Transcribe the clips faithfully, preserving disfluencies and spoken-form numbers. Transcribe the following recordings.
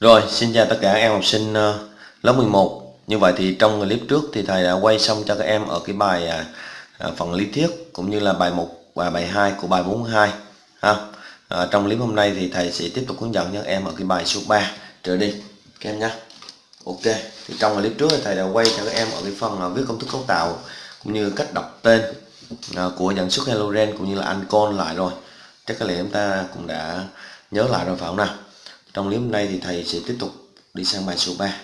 Rồi, xin chào tất cả các em học sinh lớp mười một. Như vậy thì trong clip trước thì thầy đã quay xong cho các em ở cái bài à, phần lý thuyết cũng như là bài một và bài hai của bài bốn mươi hai ha. À, trong clip hôm nay thì thầy sẽ tiếp tục hướng dẫn cho các em ở cái bài số ba trở đi các em nhé. Ok, thì trong clip trước thì thầy đã quay cho các em ở cái phần à, viết công thức cấu tạo cũng như cách đọc tên à, của dẫn xuất halogen cũng như là ancol lại rồi. Chắc có lẽ chúng ta cũng đã nhớ lại rồi phải không nào? Trong clip hôm nay thì thầy sẽ tiếp tục đi sang bài số ba.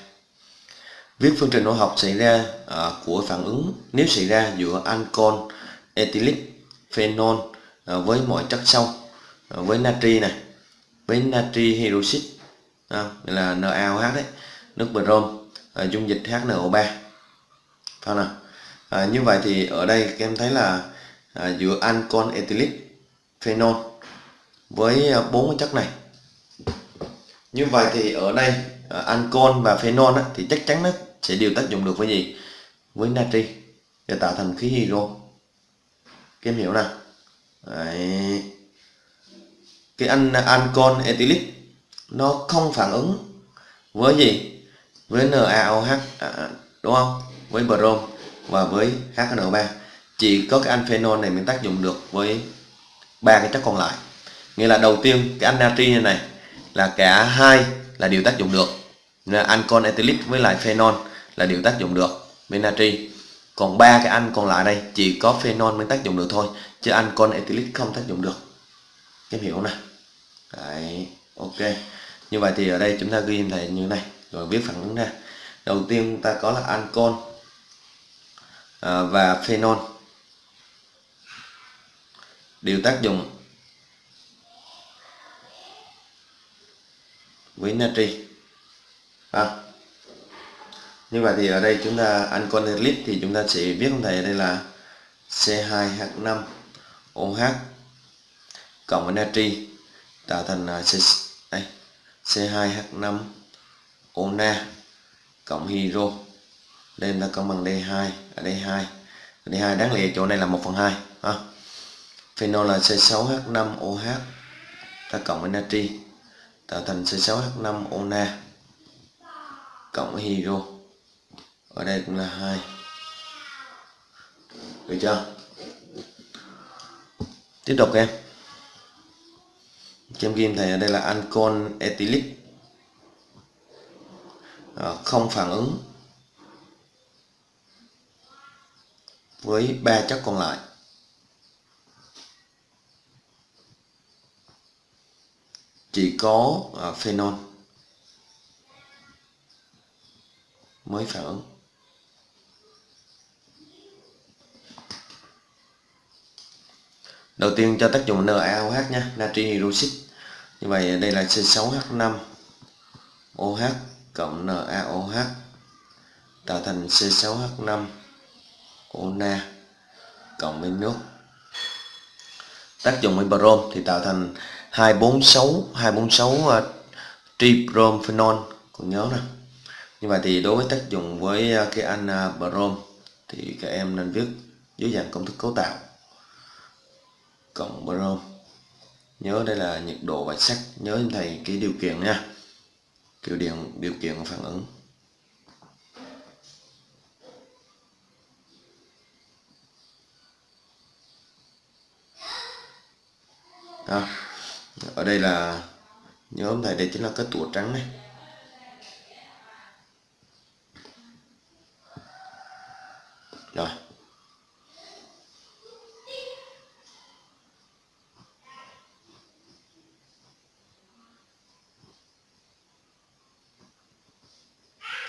Viết phương trình hóa học xảy ra à, của phản ứng nếu xảy ra giữa ancol, ethylic, phenol à, với mọi chất sau à, với natri này, với natri hydroxit à, là NaOH đấy, nước brom, à, dung dịch H N O ba. Phải không nào? À, như vậy thì ở đây các em thấy là à, giữa ancol, ethylic, phenol với bốn chất này. Như vậy thì ở đây ancol và phenol á, thì chắc chắn nó sẽ đều tác dụng được với gì? Với natri để tạo thành khí hydro. Các em hiểu nào? Đấy. Cái an ancol ethylic nó không phản ứng với gì? Với NaOH à, đúng không? Với brom và với H N O ba. Chỉ có cái an phenol này mới tác dụng được với ba cái chất còn lại. Nghĩa là đầu tiên cái an natri này này là cả hai là điều tác dụng được, ancol ethylic với lại phenol là điều tác dụng được với natri, còn ba cái an còn lại đây chỉ có phenol mới tác dụng được thôi, chứ ancol ethylic không tác dụng được. Các em hiểu không nào? Đấy, ok. Như vậy thì ở đây chúng ta ghi thầy như này rồi viết phản ứng ra. Đầu tiên ta có là ancol à, và phenol điều tác dụng với natri à. Như vậy thì ở đây chúng ta ancol ethylic thì chúng ta sẽ viết không thầy ở đây là C hai H năm O H cộng với natri tạo thành C hai H năm O Na cộng hydro, đây ta cộng bằng D hai, ở đây hai, ở đây hai đáng lẽ chỗ này là một phần hai à. Phenol là C sáu H năm O H ta cộng với natri tạo thành C sáu H năm O Na cộng hydro, ở đây cũng là hai. Được chưa? Tiếp tục em. Xem kim thầy ở đây là ancol ethylic à, không phản ứng với ba chất còn lại. Chỉ có uh, phenol mới phản ứng. Đầu tiên cho tác dụng NaOH nha, natri hydroxit. Như vậy đây là C sáu H năm O H cộng NaOH tạo thành C sáu H năm O Na cộng với nước. Tác dụng với brom thì tạo thành hai bốn sáu hai bốn sáu uh, tripromphenol, cũng nhớ nè. Như vậy thì đối với tác dụng với uh, cái an uh, brom thì các em nên viết dưới dạng công thức cấu tạo cộng brom. Nhớ đây là nhiệt độ và sắc, nhớ anh thầy cái điều kiện nha. Kiểu điều điều kiện phản ứng. À. Ở đây là nhớ ông thầy, đây chính là cái tủa trắng này. Rồi.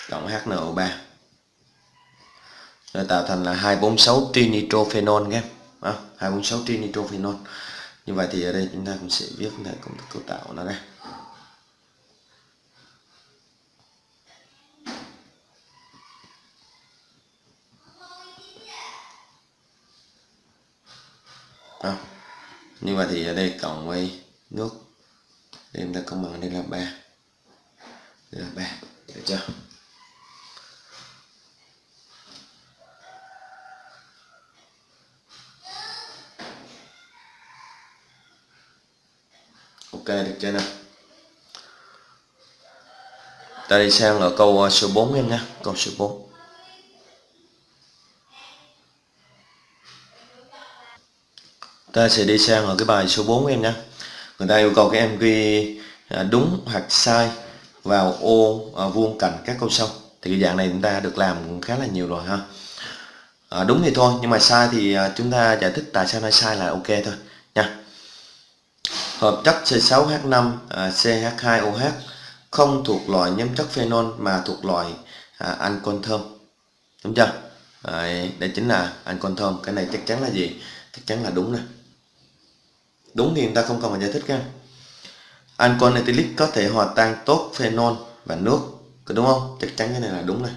Cộng H N O ba. Rồi tạo thành là hai bốn sáu trinitrophenol các em. À, hai bốn sáu trinitrophenol. Như vậy thì ở đây chúng ta cũng sẽ viết này công thức cấu tạo nó đây. À, như vậy thì ở đây cộng với nước, đây chúng ta công bằng đây là ba, đây là ba, được chưa? Ok, được chưa nào? Rồi sang là câu số bốn em nha, câu số bốn. Ta sẽ đi sang ở cái bài số bốn em nhé. Người ta yêu cầu các em ghi đúng hoặc sai vào ô vuông cạnh các câu sau. Thì cái dạng này chúng ta được làm khá là nhiều rồi ha. À, đúng thì thôi, nhưng mà sai thì chúng ta giải thích tại sao nó sai là ok thôi nha. Hợp chất C sáu H năm C H hai O H không thuộc loại nhóm chất phenol mà thuộc loại ancol thơm. Đúng chưa? Đấy, đây chính là ancol thơm. Cái này chắc chắn là gì? Chắc chắn là đúng nè. Đúng thì người ta không cần phải giải thích nha. Ancol ethylic có thể hòa tan tốt phenol và nước, đúng không? Chắc chắn cái này là đúng này.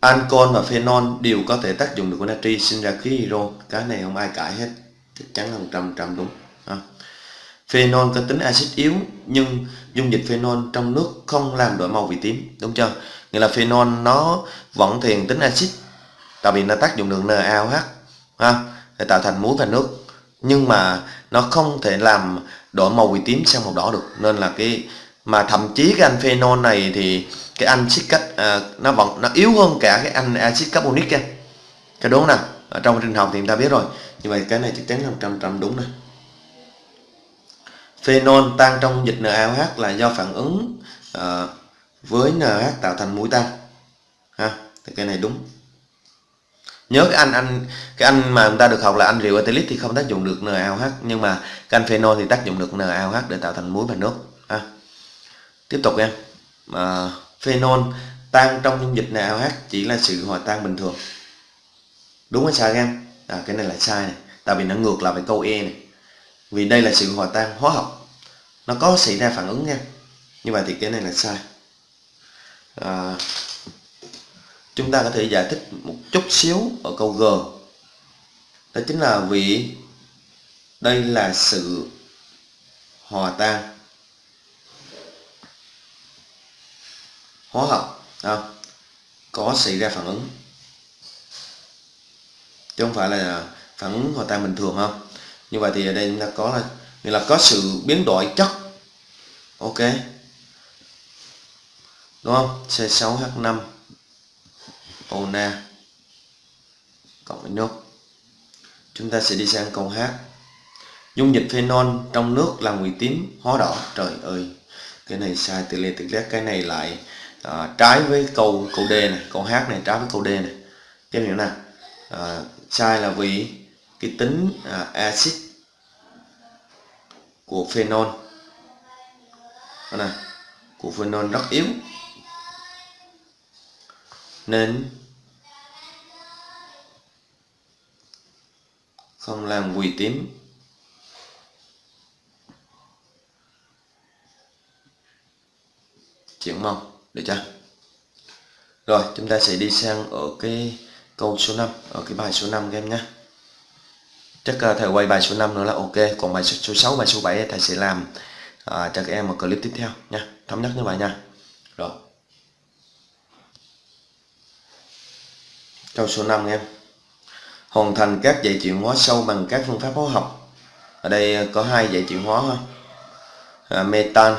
Ancol và phenol đều có thể tác dụng được với natri sinh ra khí hydro. Cái này không ai cãi hết, chắc chắn là một trăm phần trăm đúng. À. Phenol có tính axit yếu nhưng dung dịch phenol trong nước không làm đổi màu vì tím, đúng chưa? Nghĩa là phenol nó vẫn thiền tính axit, đặc biệt là tác dụng được NaOH ha, để tạo thành muối và nước, nhưng mà nó không thể làm đổi màu vì tím sang màu đỏ được, nên là cái mà thậm chí cái anh phenol này thì cái anh xích cách à, nó vẫn nó yếu hơn cả cái anh axit carbonic em. Cái đúng nè, ở trong trình học thì người ta biết rồi, như vậy cái này chắc chắn là một trăm phần trăm đúng nè. Phenol tan trong dịch NaOH là do phản ứng à, với NaOH tạo thành muối tan ha, thì cái này đúng. Nhớ cái anh anh cái anh mà người ta được học là anh rượu ethylic thì không tác dụng được NaOH, nhưng mà cái anh phenol thì tác dụng được NaOH để tạo thành muối và nước ha. Tiếp tục em. À, phenol tan trong dung dịch NaOH chỉ là sự hòa tan bình thường. Đúng hay sai em? À, cái này là sai này, tại vì nó ngược lại với câu E này. Vì đây là sự hòa tan hóa học, nó có xảy ra phản ứng nha. Như vậy thì cái này là sai. À, chúng ta có thể giải thích một chút xíu ở câu G. Đó chính là vì đây là sự hòa tan hóa học à, có xảy ra phản ứng, chứ không phải là phản ứng hòa tan bình thường không. Như vậy thì ở đây chúng ta có là nghĩa là có sự biến đổi chất, ok đúng không? C sáu H năm O N a cộng với nước. Chúng ta sẽ đi sang câu H. Dung dịch phenol trong nước là mùi tím hóa đỏ. Trời ơi, cái này sai từ lê từ lét. Cái này lại à, trái với câu câu D này, câu H này trái với câu D này. Cái hiểu nào? À, sai là vì cái tính à, axit của phenol này, của phenol rất yếu nên không làm hủy tím chuyển màu, được chưa? Rồi chúng ta sẽ đi sang ở cái câu số năm, ở cái bài số năm các em nhé. Chắc uh, thầy quay bài số năm nữa là ok, còn bài số sáu, bài số bảy thầy sẽ làm uh, cho các em một clip tiếp theo nha, thống nhất như vậy nha. Rồi câu số năm em, hoàn thành các dãy chuyển hóa sâu bằng các phương pháp hóa học. Ở đây có hai dãy chuyển hóa thôi. À, metan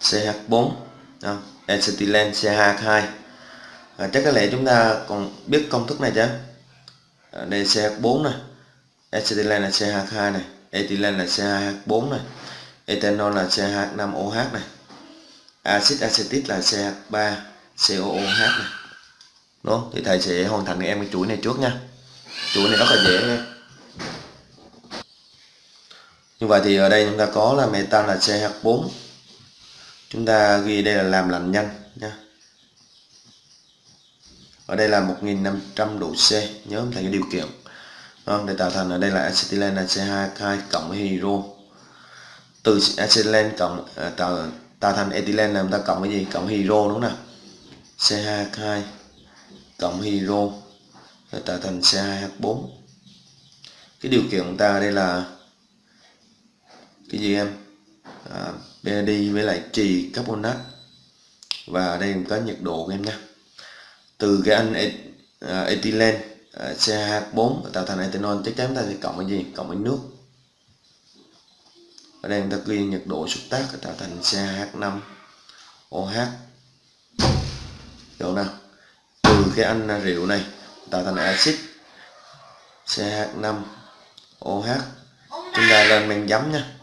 C H bốn, à, acetylen C H hai. À, chắc có lẽ chúng ta còn biết công thức này chứ. À, đây C H bốn này, acetylen là C H hai này, ethylene là C H bốn này, ethanol là C H năm O H này, axit acetic là C H ba C O O H này. Đó, thì thầy sẽ hoàn thành em cái chuỗi này trước nha. Chuỗi này rất là dễ nha. Như vậy thì ở đây chúng ta có là metan là C H bốn. Chúng ta ghi đây là làm lạnh nhanh nha. Ở đây là một nghìn năm trăm độ C, nhớ thầy cái điều kiện. Đó, để tạo thành ở đây là acetylen là C H hai cộng với hydro. Từ acetylen cộng tạo tạo thành ethylene là chúng ta cộng với gì? Cộng hydro đúng không nào? C H hai cộng hydro là tạo thành C H bốn. Cái điều kiện của ta đây là cái gì em? À, pê đê với lại trì carbonat, và ở đây có nhiệt độ em nha. Từ cái anh et, uh, ethylene uh, C H bốn tạo thành ethanol, chắc chắn ta sẽ cộng với gì? Cộng với nước. Ở đây chúng ta ghi nhiệt độ xúc tác tạo thành C H năm OH. Đúng nào? Từ cái ăn rượu này tạo thành axit C H năm O H. Chúng ta lên men giấm nha.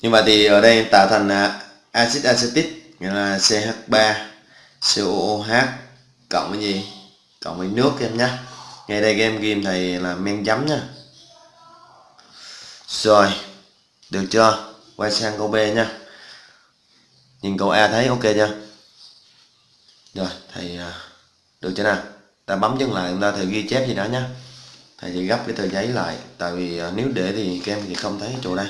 Nhưng mà thì ở đây tạo thành axit acetic, nghĩa là C H ba C O O H cộng với gì? Cộng với nước em nhé. Ngay đây các em ghim thầy là men giấm nha. Rồi, được chưa? Quay sang câu B nha. Nhìn câu A thấy ok chưa? Rồi, thầy được chưa nào? Ta bấm dừng lại, chúng ta thầy ghi chép gì đó nhé. Thầy thì gấp cái tờ giấy lại, tại vì nếu để thì các em thì không thấy chỗ đây.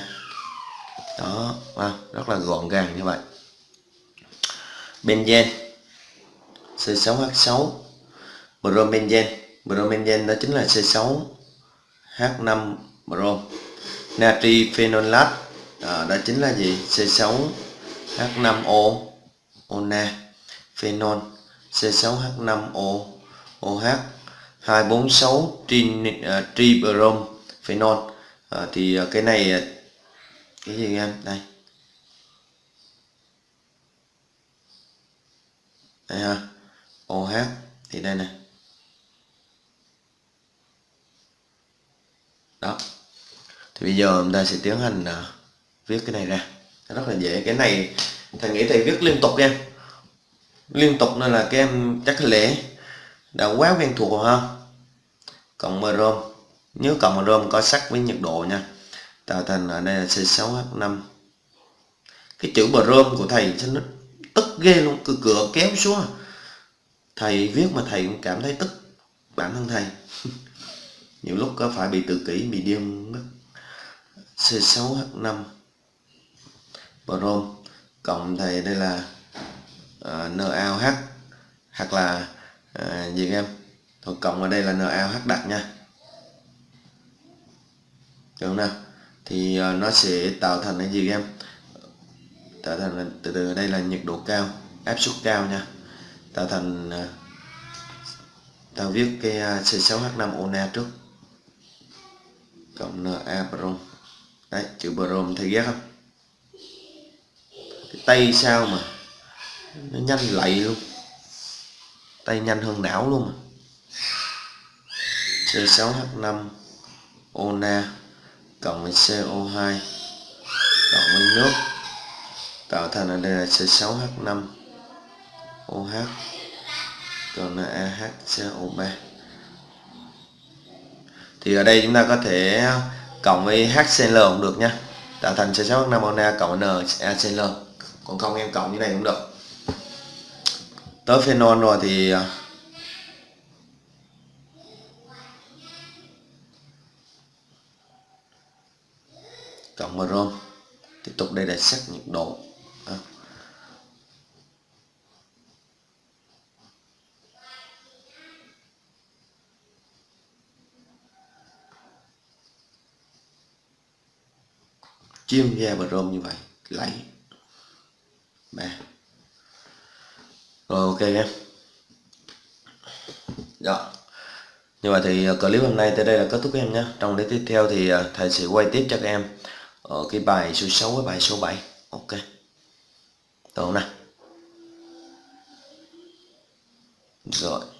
Đó, wow, rất là gọn gàng như vậy. Benzen C sáu H sáu, brom benzen, brom benzen đó chính là C sáu H năm brom. Natri phenolat đó, đó chính là gì? C sáu H năm O O Na, phenol C sáu H năm O O H. hai bốn sáu trin uh, tri brom phenol. À, thì cái này cái gì em đây đây ha, OH thì đây này đó. Thì bây giờ chúng ta sẽ tiến hành uh, viết cái này ra, rất là dễ. Cái này thầy nghĩ thầy viết liên tục em, liên tục nên là các em chắc lẽ đã quá quen thuộc rồi ha. Cộng brom, nếu cộng brom có sắc với nhiệt độ nha, tạo thành ở đây là C sáu H năm. Cái chữ brom của thầy nó tức ghê luôn, cứ cửa kéo xuống. Thầy viết mà thầy cũng cảm thấy tức bản thân thầy. Nhiều lúc có phải bị tự kỷ, bị điên mất. C sáu H năm brom cộng thầy đây là uh, NaOH hoặc là à, gì em, thôi cộng ở đây là NaOH đặc nha, được không nào? Thì uh, nó sẽ tạo thành cái gì em, tạo thành là, từ từ đây là nhiệt độ cao, áp suất cao nha, tạo thành uh, tao viết cái uh, C sáu H năm O Na trước cộng Na brom. Đấy, chữ brom thấy ghét không? Cái tay sao mà nó nhanh lạy luôn, tay nhanh hơn não luôn mà. C sáu H năm O Na cộng với C O hai cộng với nước tạo thành ở đây là C sáu H năm O H cộng là H C O ba. Thì ở đây chúng ta có thể cộng với H C L cũng được nha, tạo thành C sáu H năm O Na cộng với N A C L. Còn không em cộng như này cũng được. Tới phenol rồi thì cộng brom, tiếp tục đây là sắc nhiệt độ à. Chiêm ra brom như vậy lấy ba. Rồi ok em. Đó. Như vậy thì clip hôm nay tới đây là kết thúc em nhé. Trong clip tiếp theo thì thầy sẽ quay tiếp cho các em ở cái bài số sáu với bài số bảy. Ok. Được không nào? Rồi.